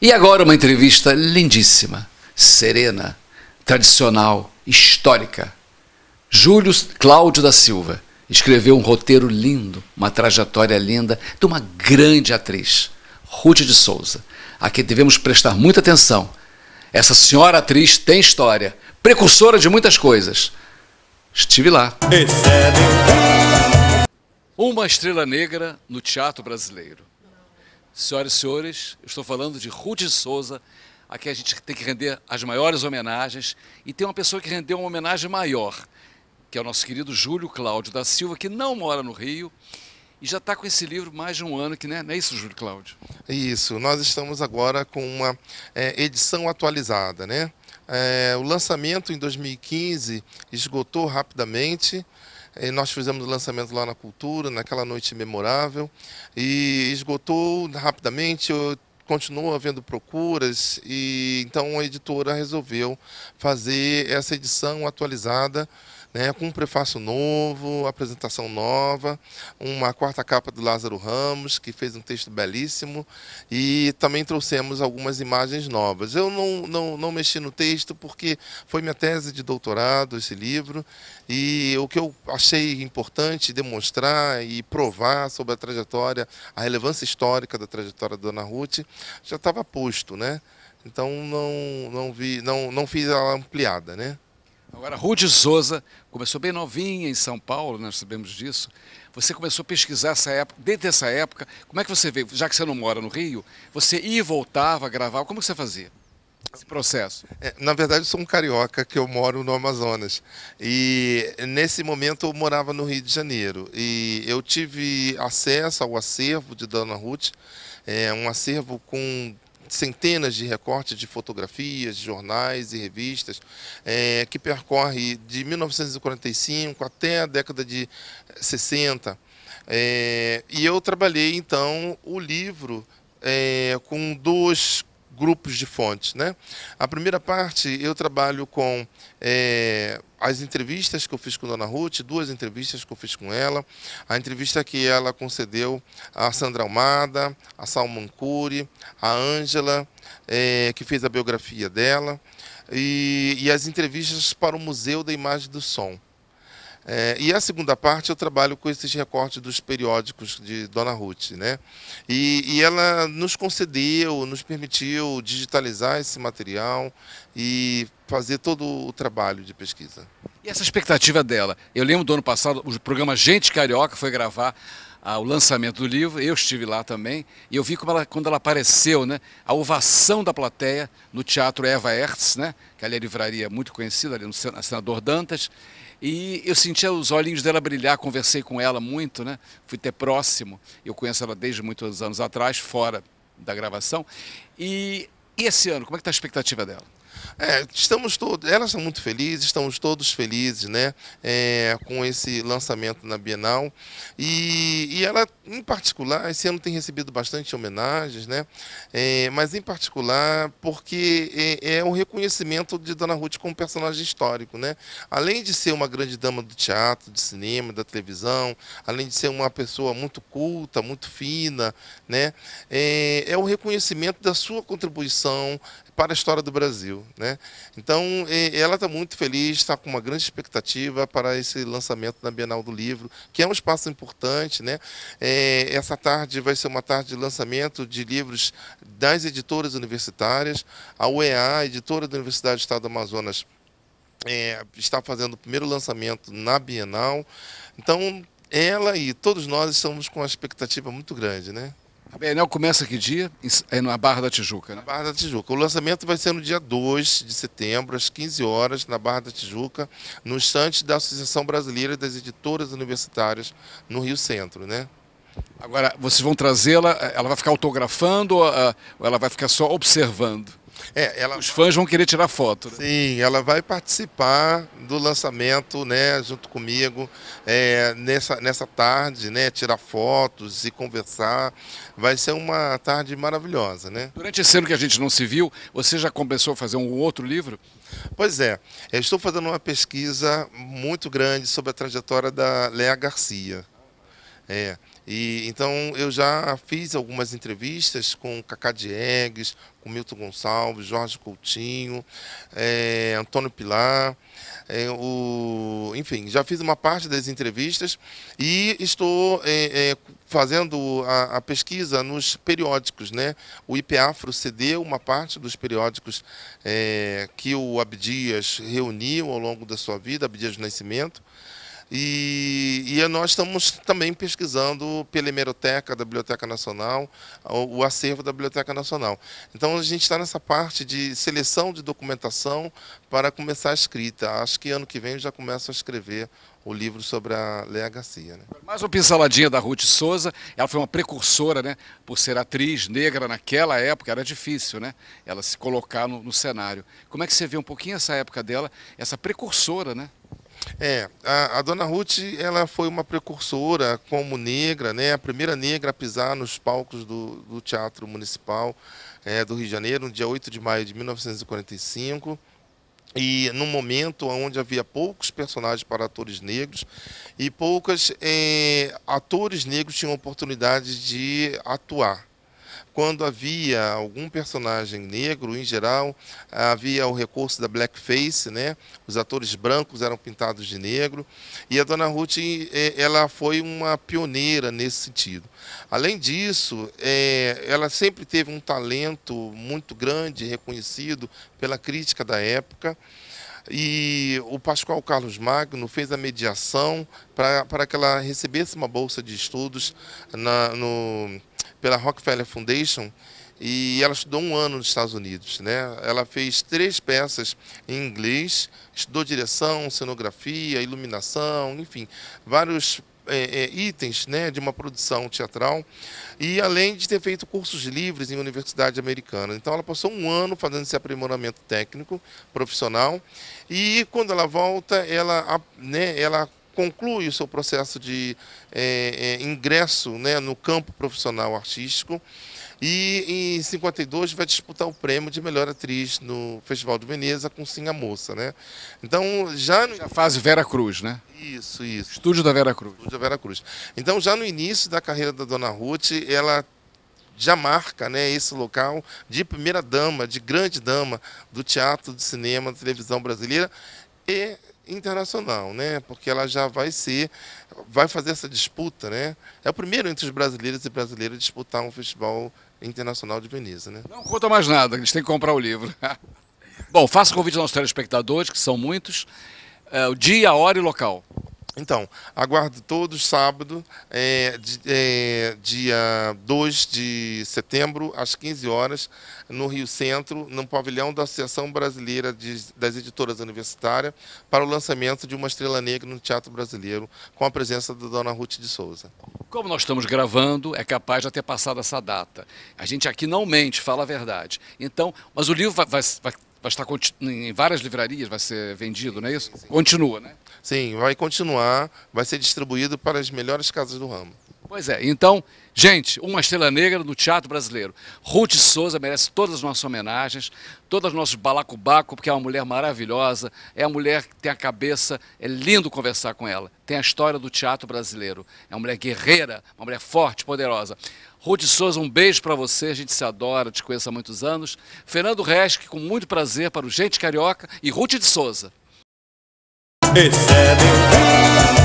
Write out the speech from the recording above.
E agora uma entrevista lindíssima, serena, tradicional, histórica. Júlio Cláudio da Silva escreveu um roteiro lindo, uma trajetória linda de uma grande atriz, Ruth de Souza, a que devemos prestar muita atenção. Essa senhora atriz tem história, precursora de muitas coisas. Estive lá. Uma estrela negra no teatro brasileiro. Senhoras e senhores, eu estou falando de Ruth de Souza, a que a gente tem que render as maiores homenagens, e tem uma pessoa que rendeu uma homenagem maior, que é o nosso querido Júlio Cláudio da Silva, que não mora no Rio, e já está com esse livro mais de um ano, que não é isso, Júlio Cláudio? Isso, nós estamos agora com uma edição atualizada, né? O lançamento em 2015 esgotou rapidamente, nós fizemos o lançamento lá na Cultura, naquela noite memorável, e esgotou rapidamente, continuou havendo procuras, e então a editora resolveu fazer essa edição atualizada, né, com um prefácio novo, apresentação nova, uma quarta capa do Lázaro Ramos, que fez um texto belíssimo, e também trouxemos algumas imagens novas. Eu não mexi no texto porque foi minha tese de doutorado esse livro, e o que eu achei importante demonstrar e provar sobre a trajetória, a relevância histórica da trajetória da Dona Ruth, já estava posto, né? Então não fiz ela ampliada, né? Agora, Ruth de Souza começou bem novinha em São Paulo, nós sabemos disso. Você começou a pesquisar essa época, desde essa época. Como é que você veio? Já que você não mora no Rio, você ia e voltava a gravar. Como que você fazia esse processo? Na verdade, eu sou um carioca que eu moro no Amazonas. E nesse momento eu morava no Rio de Janeiro. E eu tive acesso ao acervo de Dona Ruth, um acervo com centenas de recortes de fotografias, de jornais e revistas, que percorre de 1945 até a década de 60. E eu trabalhei, então, o livro com dois grupos de fontes, né? A primeira parte eu trabalho com as entrevistas que eu fiz com Dona Ruth, duas entrevistas que eu fiz com ela, a entrevista que ela concedeu a Sandra Almada, a Salman Cury, a Ângela, que fez a biografia dela, e as entrevistas para o Museu da Imagem do Som. E a segunda parte eu trabalho com esses recortes dos periódicos de Dona Ruth, né? E ela nos concedeu, nos permitiu digitalizar esse material e fazer todo o trabalho de pesquisa. E essa expectativa dela? Eu lembro do ano passado, o programa Gente Carioca foi gravar o lançamento do livro, eu estive lá também, e eu vi como ela, quando ela apareceu, né, a ovação da plateia no Teatro Eva Herz, né, que ali é a livraria muito conhecida, ali no Senador Dantas, e eu sentia os olhinhos dela brilhar, conversei com ela muito, né, fui até próximo, eu conheço ela desde muitos anos atrás, fora da gravação, e esse ano, como é que está a expectativa dela? Estamos todos, elas são muito felizes, estamos todos felizes, né, com esse lançamento na Bienal, e ela em particular, esse ano tem recebido bastante homenagens, né, mas em particular porque é um reconhecimento de Dona Ruth como personagem histórico, né, além de ser uma grande dama do teatro, do cinema, da televisão, além de ser uma pessoa muito culta, muito fina, né, é o reconhecimento da sua contribuição para a história do Brasil, né? Então, ela está muito feliz, está com uma grande expectativa para esse lançamento na Bienal do Livro, que é um espaço importante, né? Essa tarde vai ser uma tarde de lançamento de livros das editoras universitárias. A UEA, a editora da Universidade do Estado do Amazonas, está fazendo o primeiro lançamento na Bienal. Então, ela e todos nós estamos com uma expectativa muito grande, né? A Bienal começa que dia? É na Barra da Tijuca, né? Na Barra da Tijuca. O lançamento vai ser no dia 2 de setembro, às 15 horas, na Barra da Tijuca, no estande da Associação Brasileira das Editoras Universitárias, no Rio Centro, né? Agora, vocês vão trazê-la, ela vai ficar autografando ou ela vai ficar só observando? Os fãs vão querer tirar foto, né? Sim, ela vai participar do lançamento, né, junto comigo, nessa tarde, né, tirar fotos e conversar. Vai ser uma tarde maravilhosa, né? Durante esse ano que a gente não se viu, você já começou a fazer um outro livro? Pois é, eu estou fazendo uma pesquisa muito grande sobre a trajetória da Léa Garcia. E, então, eu já fiz algumas entrevistas com Cacá Diegues, com Milton Gonçalves, Jorge Coutinho, Antônio Pilar, enfim, já fiz uma parte das entrevistas e estou fazendo a pesquisa nos periódicos, né? O IPAfro cedeu uma parte dos periódicos que o Abdias reuniu ao longo da sua vida, Abdias Nascimento. E nós estamos também pesquisando pela hemeroteca da Biblioteca Nacional, o acervo da Biblioteca Nacional. Então, a gente está nessa parte de seleção de documentação para começar a escrita. Acho que ano que vem eu já começo a escrever o livro sobre a Léa Garcia. Né? Mais uma pinceladinha da Ruth de Souza. Ela foi uma precursora, né? Por ser atriz negra naquela época, era difícil, né? Ela se colocar no cenário. Como é que você vê um pouquinho essa época dela, essa precursora, né? A dona Ruth, ela foi uma precursora como negra, né? A primeira negra a pisar nos palcos do Teatro Municipal do Rio de Janeiro, no dia 8 de maio de 1945. E num momento onde havia poucos personagens para atores negros e poucos atores negros tinham oportunidade de atuar. Quando havia algum personagem negro, em geral, havia o recurso da blackface, né? Os atores brancos eram pintados de negro. E a dona Ruth, ela foi uma pioneira nesse sentido. Além disso, ela sempre teve um talento muito grande, reconhecido pela crítica da época. E o Pascoal Carlos Magno fez a mediação para que ela recebesse uma bolsa de estudos pela Rockefeller Foundation, e ela estudou um ano nos Estados Unidos, né? Ela fez 3 peças em inglês, estudou direção, cenografia, iluminação, enfim, vários itens, né, de uma produção teatral, e além de ter feito cursos livres em universidade americana. Então ela passou um ano fazendo esse aprimoramento técnico, profissional, e quando ela volta, ela conclui o seu processo de ingresso, né, no campo profissional artístico, e em 52 vai disputar o prêmio de melhor atriz no Festival de Veneza com Sinha Moça, né? Então já faz Vera Cruz, né? Isso. Estúdio da Vera Cruz. Estúdio da Vera Cruz. Então já no início da carreira da dona Ruth, ela já marca, né, esse local de primeira dama, de grande dama do teatro, do cinema, da televisão brasileira e internacional, né? Porque ela já vai fazer essa disputa, né? É o primeiro entre os brasileiros e brasileiras a disputar um festival internacional de Veneza, né? Não conta mais nada, a gente tem que comprar o livro. Bom, faça um convite aos nossos telespectadores, que são muitos, o dia, a hora e o local. Então, aguardo todos, sábado, dia 2 de setembro, às 15 horas, no Rio Centro, no pavilhão da Associação Brasileira das Editoras Universitárias, para o lançamento de Uma Estrela Negra no Teatro Brasileiro, com a presença da dona Ruth de Souza. Como nós estamos gravando, é capaz de ter passado essa data. A gente aqui não mente, fala a verdade. Então, mas o livro vai estar em várias livrarias, vai ser vendido, sim, não é isso? Sim. Continua, né? Sim, vai continuar, vai ser distribuído para as melhores casas do ramo. Pois é, então, gente, Uma Estrela Negra no Teatro Brasileiro. Ruth Souza merece todas as nossas homenagens, todos os nossos balacobaco, porque é uma mulher maravilhosa, é uma mulher que tem a cabeça, é lindo conversar com ela, tem a história do teatro brasileiro, é uma mulher guerreira, uma mulher forte, poderosa. Ruth Souza, um beijo para você, a gente se adora, te conheço há muitos anos. Fernando Reski, com muito prazer, para o Gente Carioca, e Ruth de Souza. Esse é meu...